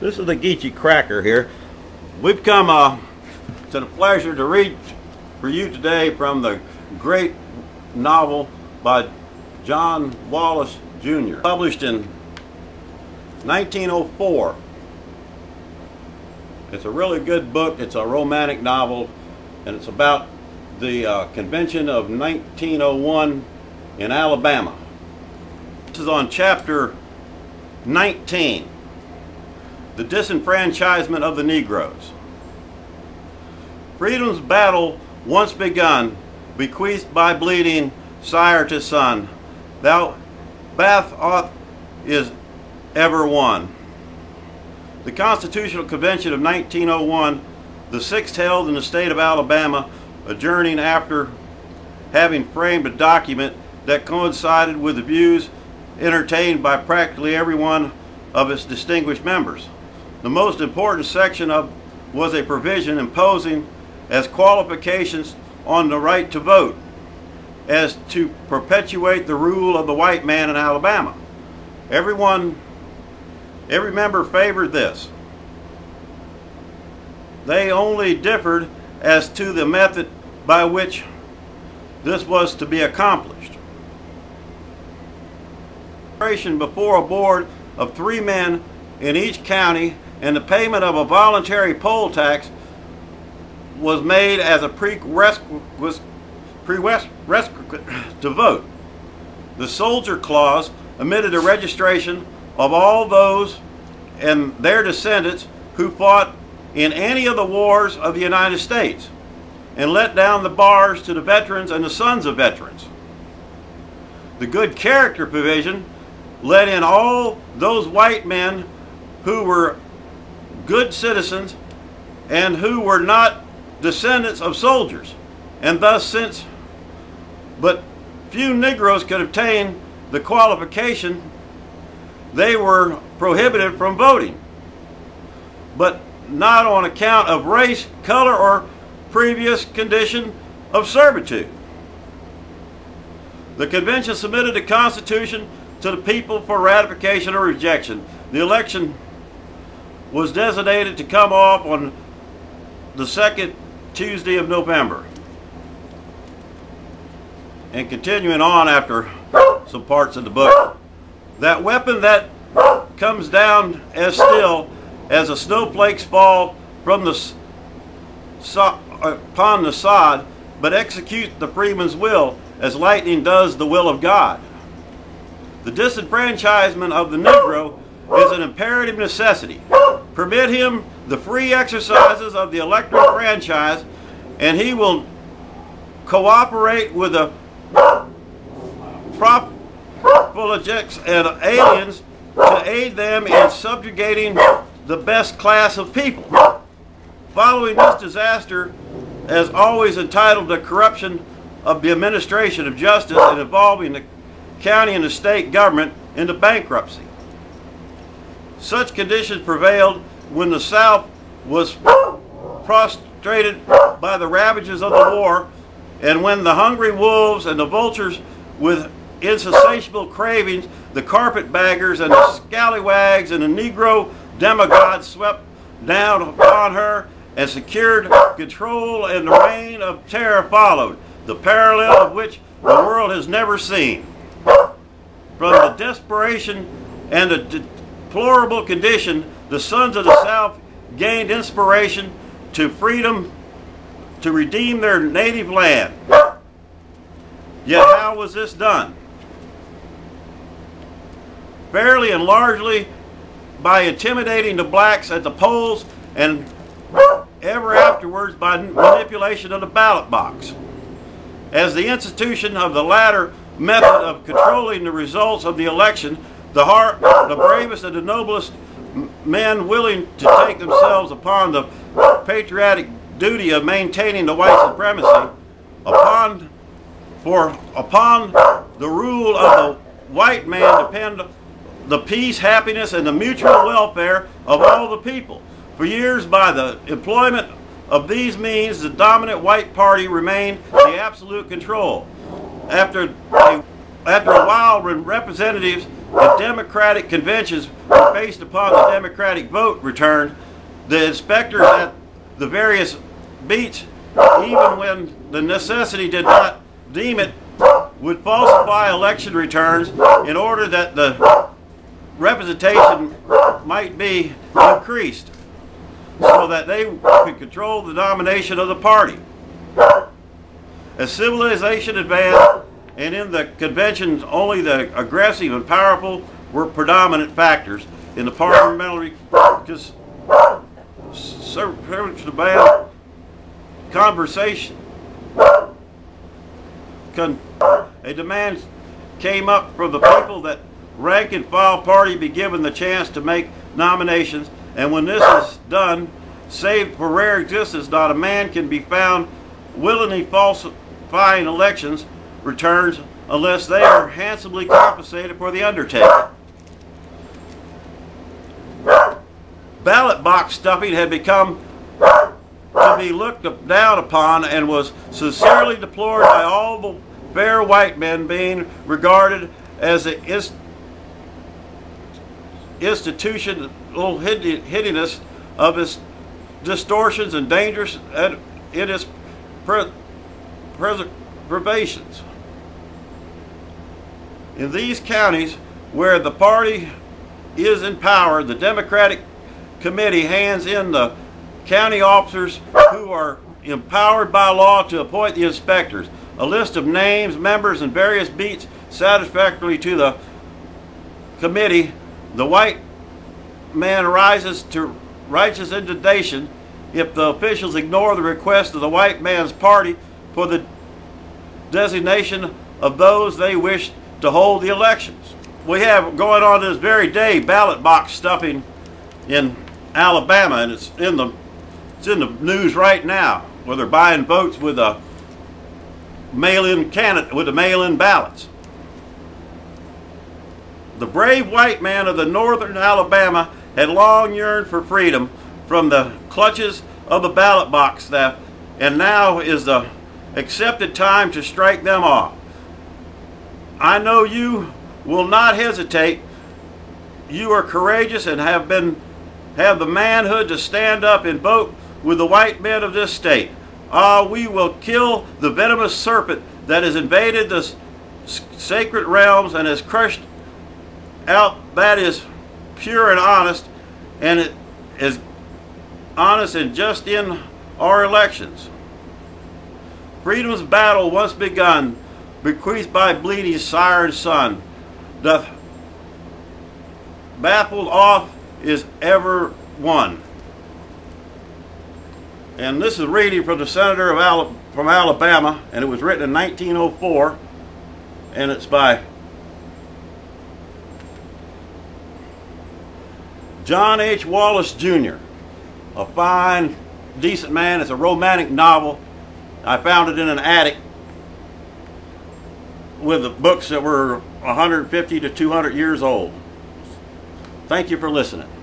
This is the Geechee Cracker here. We've come to the pleasure to read for you today from the great novel by John Wallace, Jr., published in 1904. It's a really good book. It's a romantic novel, and it's about the convention of 1901 in Alabama. This is on chapter 19, the disenfranchisement of the Negroes. Freedom's battle once begun, bequeathed by bleeding sire to son, thou bath ought is ever won. The Constitutional Convention of 1901, the sixth held in the state of Alabama, adjourning after having framed a document that coincided with the views entertained by practically every one of its distinguished members. The most important section was a provision imposing as qualifications on the right to vote as to perpetuate the rule of the white man in Alabama. Every member favored this. They only differed as to the method by which this was to be accomplished. Before a board of 3 men in each county, and the payment of a voluntary poll tax was made as a prerequisite to vote. The Soldier Clause omitted the registration of all those and their descendants who fought in any of the wars of the United States, and let down the bars to the veterans and the sons of veterans. The good character provision let in all those white men who were good citizens and who were not descendants of soldiers, and thus since but few Negroes could obtain the qualification, they were prohibited from voting, but not on account of race, color, or previous condition of servitude. The convention submitted the Constitution to the people for ratification or rejection. The election was designated to come off on the second Tuesday of November. And continuing on after some parts of the book, that weapon that comes down as still as the snowflakes fall from upon the sod, but executes the freeman's will as lightning does the will of God. The disenfranchisement of the Negro is an imperative necessity. Permit him the free exercises of the elective franchise, and he will cooperate with the profligates and aliens to aid them in subjugating the best class of people. Following this disaster, as always entitled to corruption of the administration of justice and involving the county and the state government into bankruptcy. Such conditions prevailed when the South was prostrated by the ravages of the war, and when the hungry wolves and the vultures with insatiable cravings, the carpetbaggers and the scallywags and the Negro demagogues swept down upon her and secured control, and the reign of terror followed, the parallel of which the world has never seen. From the desperation and the deplorable condition, the sons of the South gained inspiration to freedom to redeem their native land. Yet how was this done? Fairly and largely by intimidating the blacks at the polls, and ever afterwards by manipulation of the ballot box. As the institution of the latter method of controlling the results of the election, the bravest and the noblest men willing to take themselves upon the patriotic duty of maintaining the white supremacy upon the rule of the white man depend the peace, happiness, and the mutual welfare of all the people. For years, by the employment of these means, the dominant white party remained the absolute control. After a while, when representatives the Democratic conventions were based upon the Democratic vote return, the inspectors at the various beats, even when the necessity did not deem it, would falsify election returns in order that the representation might be increased so that they could control the domination of the party. As civilization advanced, and in the conventions, only the aggressive and powerful were predominant factors in the parliamentary conversation. A demand came up from the people that rank and file party be given the chance to make nominations, and when this is done, save for rare existence, not a man can be found willingly falsifying elections returns unless they are handsomely compensated for the undertaking. Ballot box stuffing had become to be looked down upon and was sincerely deplored by all the fair white men, being regarded as an institutional hideousness of its distortions and dangers and in its perversions. In these counties where the party is in power, the Democratic Committee hands in the county officers who are empowered by law to appoint the inspectors. A list of names, members, and various beats satisfactorily to the committee. The white man rises to righteous indignation if the officials ignore the request of the white man's party for the designation of those they wish to hold the elections. We have going on this very day ballot box stuffing in Alabama, and it's in the news right now, where they're buying votes with a mail-in candidate with the mail-in ballots. The brave white man of the northern Alabama had long yearned for freedom from the clutches of the ballot box theft, and now is the accepted time to strike them off. I know you will not hesitate. You are courageous and have the manhood to stand up and vote with the white men of this state. Ah, we will kill the venomous serpent that has invaded the sacred realms and has crushed out that is pure and honest, and it is honest and just in our elections. Freedom's battle once begun, bequeathed by bleeding sire and son, doth baffled off is ever won. And this is reading from the senator from Alabama, and it was written in 1904, and it's by John H. Wallace, Jr., a fine, decent man. It's a romantic novel. I found it in an attic with the books that were 150 to 200 years old. Thank you for listening.